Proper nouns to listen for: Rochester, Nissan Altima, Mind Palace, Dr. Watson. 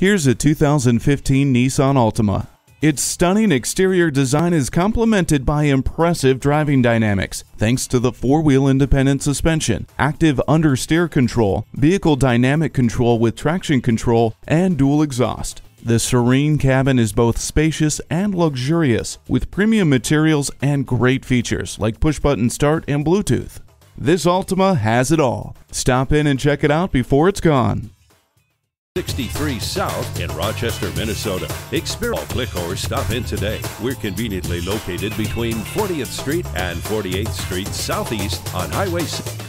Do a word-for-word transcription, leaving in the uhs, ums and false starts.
Here's a two thousand fifteen Nissan Altima. Its stunning exterior design is complemented by impressive driving dynamics, thanks to the four-wheel independent suspension, active understeer control, vehicle dynamic control with traction control, and dual exhaust. The serene cabin is both spacious and luxurious, with premium materials and great features like push-button start and Bluetooth. This Altima has it all. Stop in and check it out before it's gone. sixty-three South in Rochester, Minnesota. Experience. Click or stop in today. We're conveniently located between fortieth Street and forty-eighth Street Southeast on Highway six.